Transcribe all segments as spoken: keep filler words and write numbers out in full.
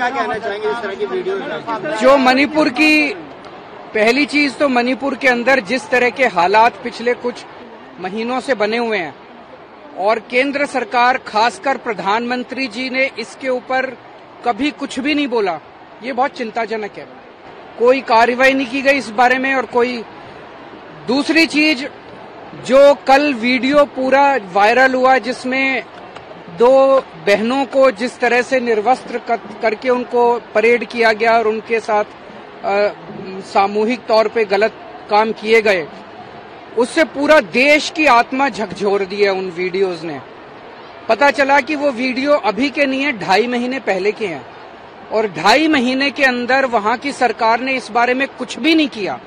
क्या कहना चाहेंगे इस तरह की वीडियो? जो मणिपुर की पहली चीज तो मणिपुर के अंदर जिस तरह के हालात पिछले कुछ महीनों से बने हुए हैं और केंद्र सरकार खासकर प्रधानमंत्री जी ने इसके ऊपर कभी कुछ भी नहीं बोला, ये बहुत चिंताजनक है। कोई कार्रवाई नहीं की गई इस बारे में। और कोई दूसरी चीज जो कल वीडियो पूरा वायरल हुआ जिसमें दो बहनों को जिस तरह से निर्वस्त्र करके उनको परेड किया गया और उनके साथ आ, सामूहिक तौर पे गलत काम किए गए, उससे पूरा देश की आत्मा झकझोर दी है। उन वीडियोस ने पता चला कि वो वीडियो अभी के नहीं है, ढाई महीने पहले के हैं और ढाई महीने के अंदर वहां की सरकार ने इस बारे में कुछ भी नहीं किया।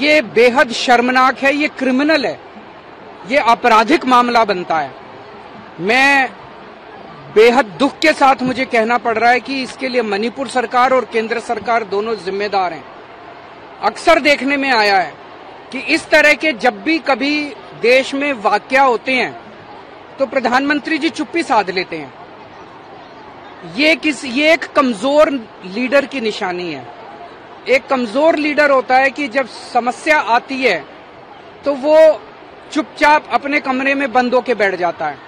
ये बेहद शर्मनाक है, ये क्रिमिनल है, ये आपराधिक मामला बनता है। मैं बेहद दुख के साथ मुझे कहना पड़ रहा है कि इसके लिए मणिपुर सरकार और केंद्र सरकार दोनों जिम्मेदार हैं। अक्सर देखने में आया है कि इस तरह के जब भी कभी देश में वाकया होते हैं तो प्रधानमंत्री जी चुप्पी साध लेते हैं। ये किस ये एक कमजोर लीडर की निशानी है। एक कमजोर लीडर होता है कि जब समस्या आती है तो वो चुपचाप अपने कमरे में बंद होके बैठ जाता है।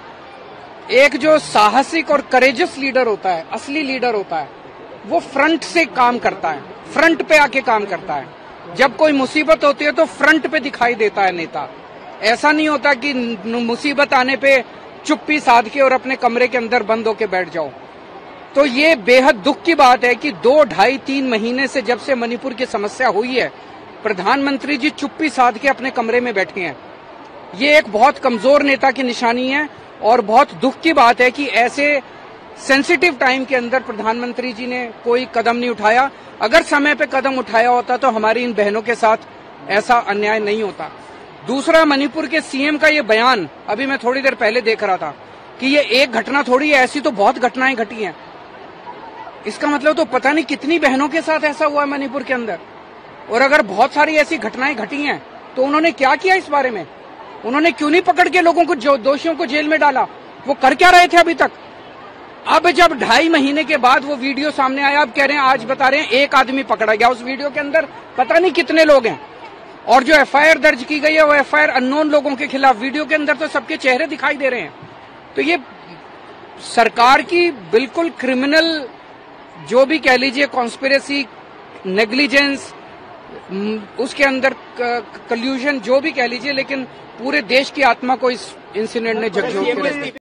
एक जो साहसिक और करेजस लीडर होता है, असली लीडर होता है, वो फ्रंट से काम करता है, फ्रंट पे आके काम करता है। जब कोई मुसीबत होती है तो फ्रंट पे दिखाई देता है नेता। ऐसा नहीं होता कि मुसीबत आने पे चुप्पी साध के और अपने कमरे के अंदर बंद होके बैठ जाओ। तो ये बेहद दुख की बात है कि दो ढाई तीन महीने से जब से मणिपुर की समस्या हुई है, प्रधानमंत्री जी चुप्पी साध के अपने कमरे में बैठे हैं। ये एक बहुत कमजोर नेता की निशानी है और बहुत दुख की बात है कि ऐसे सेंसिटिव टाइम के अंदर प्रधानमंत्री जी ने कोई कदम नहीं उठाया। अगर समय पे कदम उठाया होता तो हमारी इन बहनों के साथ ऐसा अन्याय नहीं होता। दूसरा, मणिपुर के सीएम का ये बयान अभी मैं थोड़ी देर पहले देख रहा था कि ये एक घटना थोड़ी है, ऐसी तो बहुत घटनाएं घटी हैं। इसका मतलब तो पता नहीं कितनी बहनों के साथ ऐसा हुआ है मणिपुर के अंदर। और अगर बहुत सारी ऐसी घटनाएं घटी हैं तो उन्होंने क्या किया इस बारे में? उन्होंने क्यों नहीं पकड़ के लोगों को, दोषियों को जेल में डाला? वो कर क्या रहे थे अभी तक? अब जब ढाई महीने के बाद वो वीडियो सामने आया, अब कह रहे हैं, आज बता रहे हैं एक आदमी पकड़ा गया, उस वीडियो के अंदर पता नहीं कितने लोग हैं। और जो एफआईआर दर्ज की गई है वो एफआईआर अननोन लोगों के खिलाफ, वीडियो के अंदर तो सबके चेहरे दिखाई दे रहे हैं। तो ये सरकार की बिल्कुल क्रिमिनल, जो भी कह लीजिए, कॉन्स्पिरेसी, नेग्लिजेंस, उसके अंदर कल्यूजन, जो भी कह लीजिए, लेकिन पूरे देश की आत्मा को इस इंसिडेंट ने झकझोर दिया।